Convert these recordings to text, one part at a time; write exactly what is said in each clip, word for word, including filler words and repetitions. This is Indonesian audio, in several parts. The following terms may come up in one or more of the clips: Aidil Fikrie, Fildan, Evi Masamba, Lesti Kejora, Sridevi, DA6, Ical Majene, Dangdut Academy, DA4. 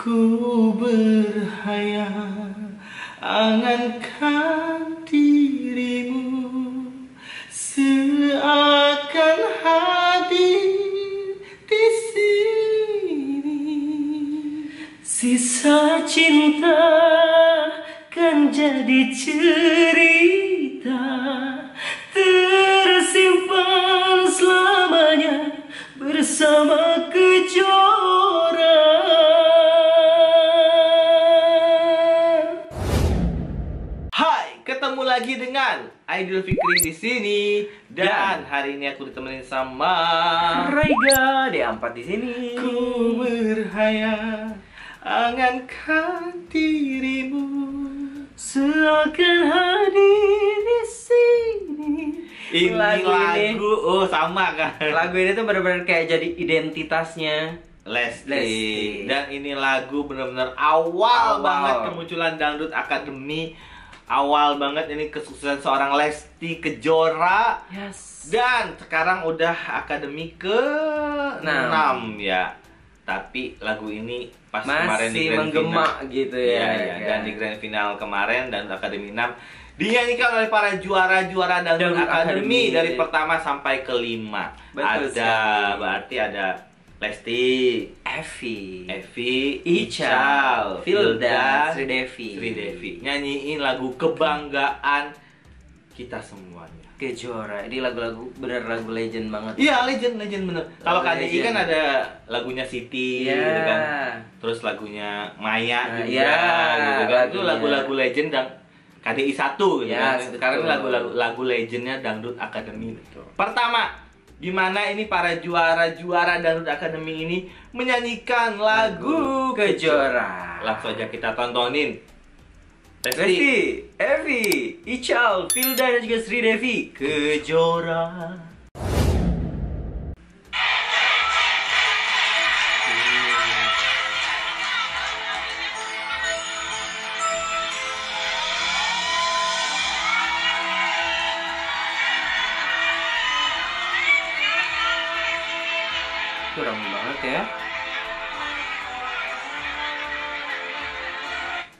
Ku berhayal angankan dirimu seakan hadir di sini. Sisa cinta kan jadi cerita tersimpan selamanya bersama Kejora. Ketemu lagi dengan Idol Fikri di sini dan hari ini aku ditemenin sama Rega D A empat di sini. Ku berhayal angankan dirimu seakan hadir di sini. Ini lagu, lagu. Ini. Oh sama kan? Lagu ini tuh benar-benar kayak jadi identitasnya Lesti. Lesti. Dan ini lagu benar-benar awal, awal banget kemunculan Dangdut Academy. Awal banget ini kesuksesan seorang Lesti Kejora. Yes. Dan sekarang udah akademi ke enam ya. Tapi lagu ini pas masih kemarin di grand menggema final gitu ya, ya, ya. Dan di grand final kemarin dan akademi enam dinyanyikan oleh para juara-juara Dangdut Academy dari pertama sampai kelima. Betul, ada sekali. Berarti ada Lesti, Evi, Evi, Ical, Fildan, Sridevi. Sridevi nyanyiin lagu kebanggaan kita semuanya, Kejora. Ini lagu-lagu bener lagu legend banget. Iya, legend legend bener. Kalau K D I kan ada lagunya Siti, yeah, gitu kan. Terus lagunya Maya, nah, juga, yeah, gitu kan. Itu lagu-lagu legend dan K D I satu, gitu yeah, kan. Sekarang lagu-lagu lagu legendnya Dangdut Academy. Betul. Pertama, dimana ini para juara-juara Dangdut Academy ini menyanyikan lagu Kejora. Langsung aja kita tontonin. Lesti, Evi, Ical, Fildan dan juga Sridevi, Kejora. Kurang banget ya.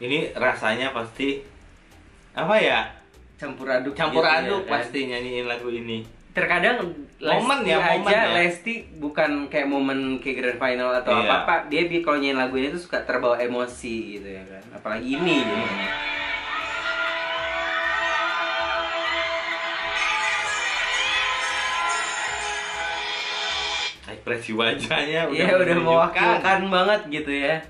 Ini rasanya pasti apa ya? Campur aduk. Campur gitu aduk ya, pasti kan? Nyanyiin lagu ini. Terkadang momen ya, momen aja ya. Lesti bukan kayak momen kayak grand final atau iya, apa-apa. Dia kalau nyanyiin lagu ini tuh suka terbawa emosi gitu ya kan. Apalagi ini gitu. Ekspresi wajahnya udah ya, udah mewakilkan banget gitu ya.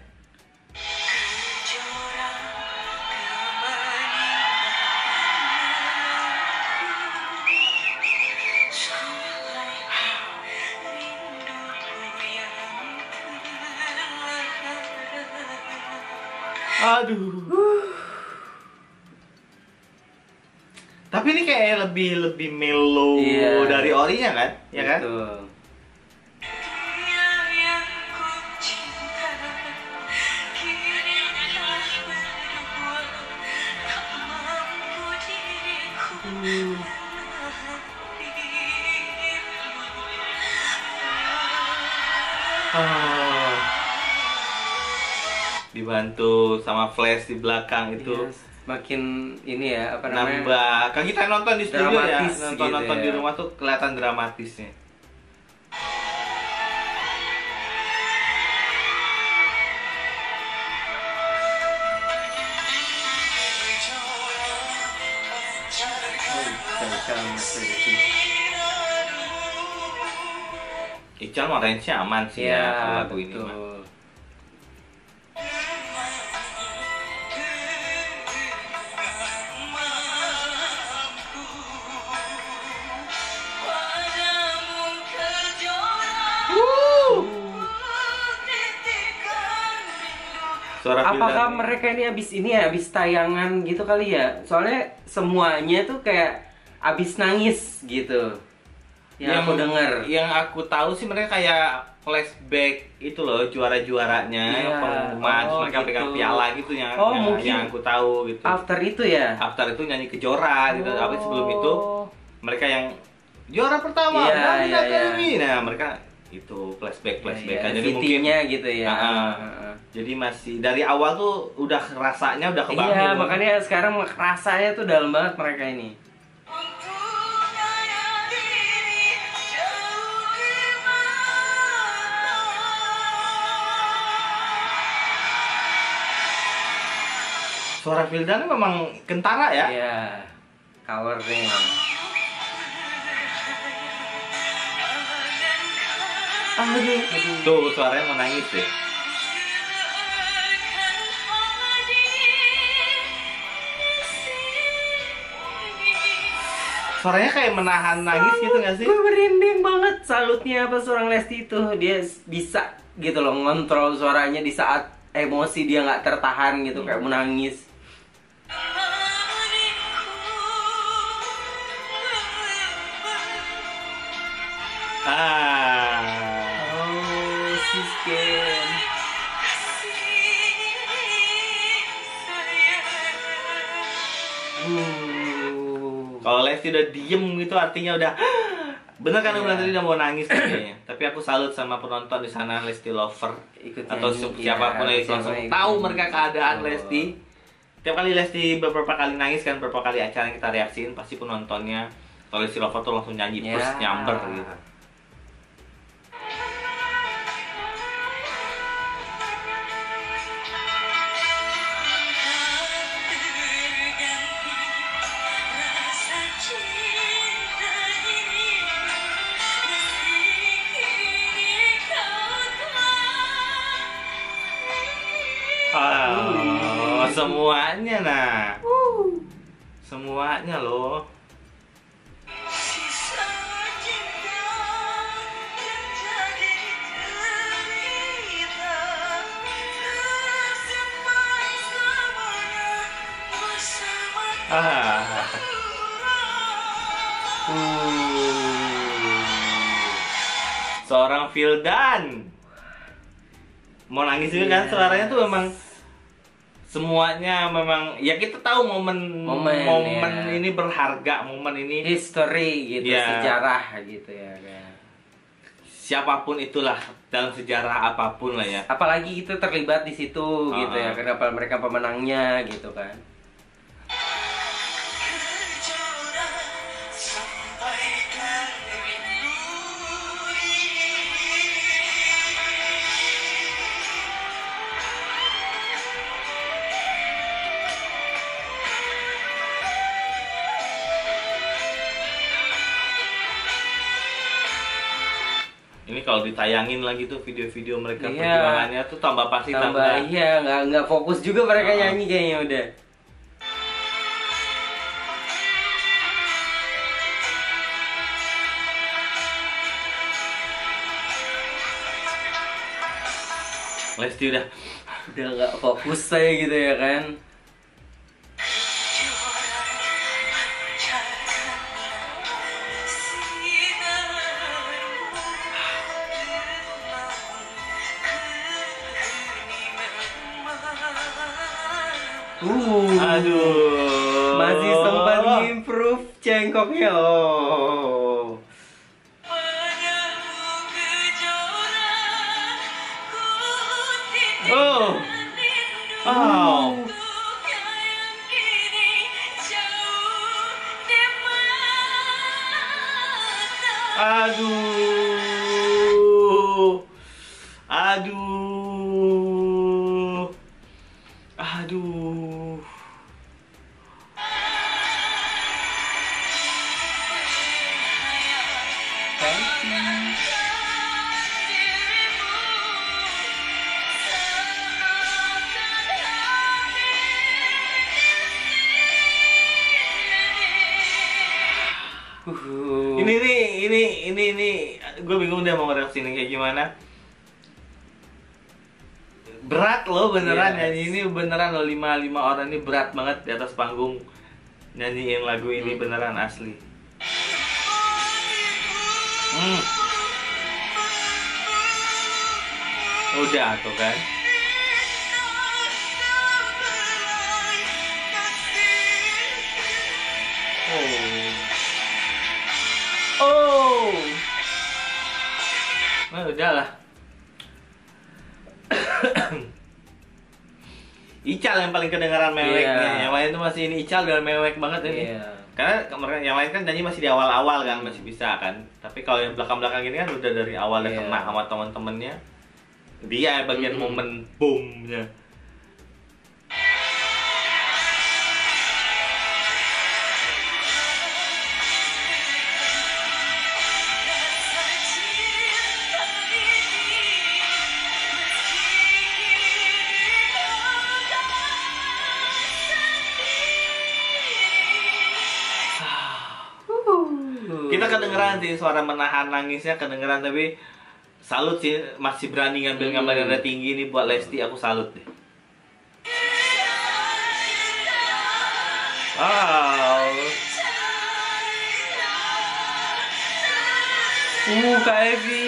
Aduh. Uh. Tapi ini kayak lebih lebih mellow yeah, dari orinya kan? Ya kan? Betul. Ah. Dibantu sama flash di belakang itu yes, makin ini ya apa namanya, nambah kan kita nonton di studio ya, nonton nonton gitu ya, di rumah tuh kelihatan dramatisnya. Ical warnanya aman sih ya, ya lagu ini mah. Apakah mereka ini abis ini ya, abis tayangan gitu kali ya? Soalnya semuanya tuh kayak abis nangis gitu. Yang, yang aku dengar, yang aku tahu sih mereka kayak flashback itu loh, juara-juaranya yeah, pengumuman, oh, mereka pegang gitu, piala gitu yang, oh, yang, mungkin yang aku tahu gitu. After itu ya? After itu nyanyi Kejora gitu, oh, tapi sebelum itu mereka yang juara pertama, yeah, nah, yeah, yeah, nah mereka itu flashback flashback yeah, yeah, aja mungkin gitu ya. Uh -uh. Uh -uh. Jadi masih dari awal tuh udah rasanya udah kebangun. Iya, makanya sekarang rasanya tuh dalam banget mereka ini. Suara Fildan memang kentara ya? Iya, cover ring. Tuh suaranya mau nangis deh. Suaranya kayak menahan nangis gitu gak sih? Gue merinding banget. Salutnya apa seorang Lesti itu. Dia bisa gitu loh ngontrol suaranya di saat emosi dia gak tertahan gitu. Kayak menangis. Ah. Oh, she's scared. Hmm. Kalau Lesti udah diem gitu artinya udah bener kan, yeah. Udah tadi udah mau nangis kayaknya. Tapi aku salut sama penonton di sana, Lesti lover ikut atau siapapun yang langsung tahu mereka keadaan oh. Lesti. Tiap kali Lesti beberapa kali nangis kan, beberapa kali acara yang kita reaksiin pasti penontonnya kalau Lesti lover tuh langsung nyanyi yeah. Terus nyamber gitu. Oh, semuanya nah, uh. semuanya loh. Ah. Uh. Seorang Fildan. Mau nangis juga kan, suaranya tuh memang semuanya memang ya kita tahu momen momen, momen ya. Ini berharga, momen ini history gitu ya. Sejarah gitu ya kayak. Siapapun itulah dalam sejarah apapun lah ya. Apalagi kita terlibat di situ uh-huh. gitu ya, kenapa mereka pemenangnya gitu kan. Ini kalau ditayangin lagi tuh video-video mereka iya. Perjuangannya tuh tambah pasti tambah, tambah. Iya, nggak nggak fokus juga mereka uh-huh. nyanyi kayaknya udah. Lesti udah udah nggak fokus saya gitu ya kan. Uh, aduh, masih sempat improve cengkoknya. Oh. Oh. Oh. Aduh. Aduh. Aduh. Uhuh. Ini nih, ini, ini, ini, gue bingung deh mau reaksi ini kayak gimana. Berat loh beneran yes. Nyanyi ini beneran loh, lima lima orang ini berat banget di atas panggung nyanyiin lagu ini hmm. beneran asli. Hmm. Udah tuh kan. Oh, nah, udah lah. Ical yang paling kedengaran meweknya, yeah. Yang lain tuh masih ini Ical udah mewek banget ini, yeah. Karena kemarin yang lain kan nyanyi masih di awal-awal kan, masih bisa kan. Tapi kalau yang belakang-belakang ini kan udah dari awal udah yeah. Kena sama temen-temennya. Dia bagian mm-hmm. momen boomnya. Kita kedengeran sih suara menahan nangisnya kedengeran, tapi salut sih masih berani ngambil gambar yang hmm. tinggi nih buat Lesti, aku salut deh. Wow. Uh, Kak Evi.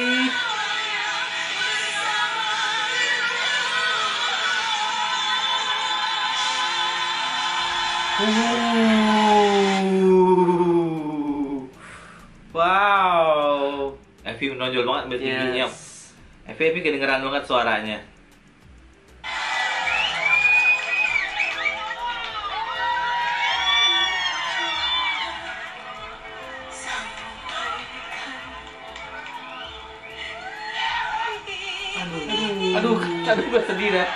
Wow, Evi menonjol banget ambil tingginya. Yes. Evi Evi kedengeran banget suaranya. Aduh, aduh, aduh gue sedih dah.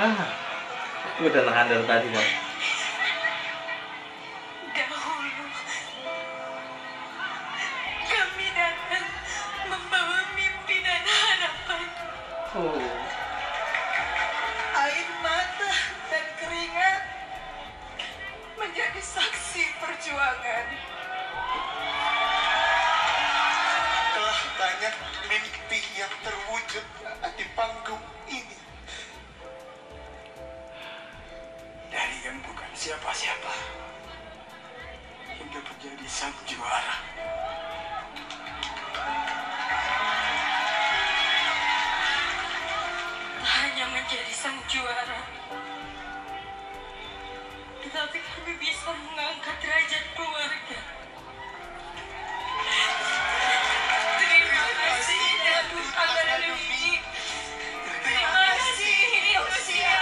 Ah, aku udah nahan dari tadi bang. Dahulu kami datang membawa mimpi dan harapan. Oh. Air mata dan keringat menjadi saksi perjuangan. Telah banyak mimpi yang terwujud di panggung ini. Siapa-siapa hingga menjadi sang juara. Tak hanya menjadi sang juara, tetapi kami bisa mengangkat derajat keluarga. Terima kasih Dangdut Academy. Terima kasih Indonesia.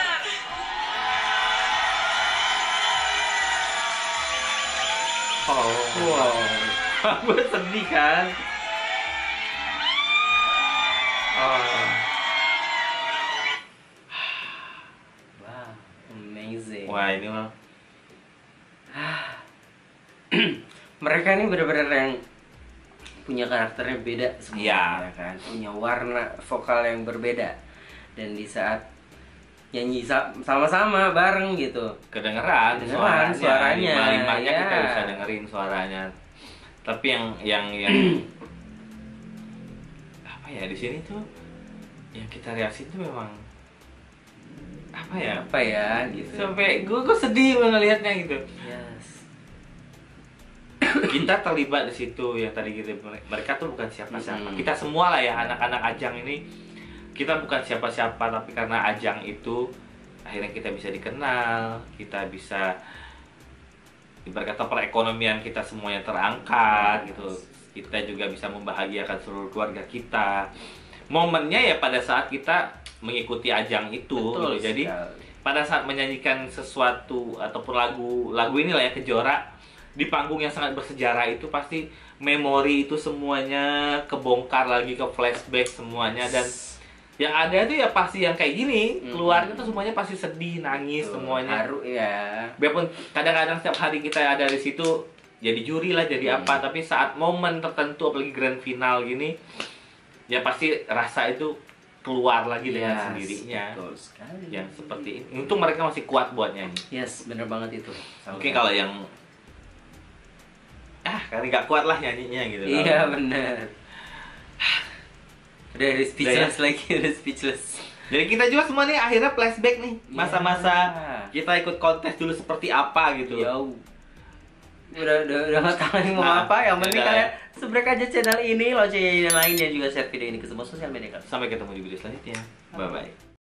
Oh, wow, gue sedih kan? Oh. Wow, amazing. Wah ini mah. Mereka ini benar-benar yang punya karakternya beda semuanya, yeah. Kan? Punya warna vokal yang berbeda dan di saat nyanyi sama-sama bareng gitu kedengeran, kedengeran suaranya, suaranya. Lima-limanya ya. Kita bisa dengerin suaranya, tapi yang yang yang apa ya di sini tuh yang kita reaksi tuh memang apa ya apa ya gitu sampai gue gue sedih ngelihatnya gitu, yes. Kita terlibat di situ yang tadi gitu, mereka tuh bukan siapa-siapa, hmm. kita semua lah ya anak-anak ajang ini. Kita bukan siapa-siapa, tapi karena ajang itu akhirnya kita bisa dikenal, kita bisa ibarat kata perekonomian kita semuanya terangkat gitu. Kita juga bisa membahagiakan seluruh keluarga kita. Momennya ya pada saat kita mengikuti ajang itu. Betul gitu. Jadi pada saat menyanyikan sesuatu ataupun lagu lagu inilah ya Kejora di panggung yang sangat bersejarah itu, pasti memori itu semuanya kebongkar lagi, ke flashback semuanya, dan yang ada tuh ya pasti yang kayak gini, keluarga tuh semuanya pasti sedih, nangis, tuh, semuanya haru ya. Biarpun kadang-kadang setiap hari kita ada di situ, jadi juri lah, jadi hmm. apa, tapi saat momen tertentu, apalagi grand final gini, ya pasti rasa itu keluar lagi dengan yes, sendirinya. Betul sekali. Yang seperti ini. Untung mereka masih kuat buat nyanyi. Yes, bener banget itu. Mungkin kalau yang ah, kan nggak kuat lah nyanyinya gitu. Iya bener. Udah ada speechless lagi, ada speechless. Jadi kita juga semua nih akhirnya flashback nih masa-masa yeah. Kita ikut kontes dulu seperti apa gitu. Yo. Udah udah udah kalian mau nah, apa? Yang penting kalian subscribe aja channel ini, loncengnya dan lain, dan juga share video ini ke semua sosial media kalian. Sampai ketemu di video selanjutnya. Bye bye.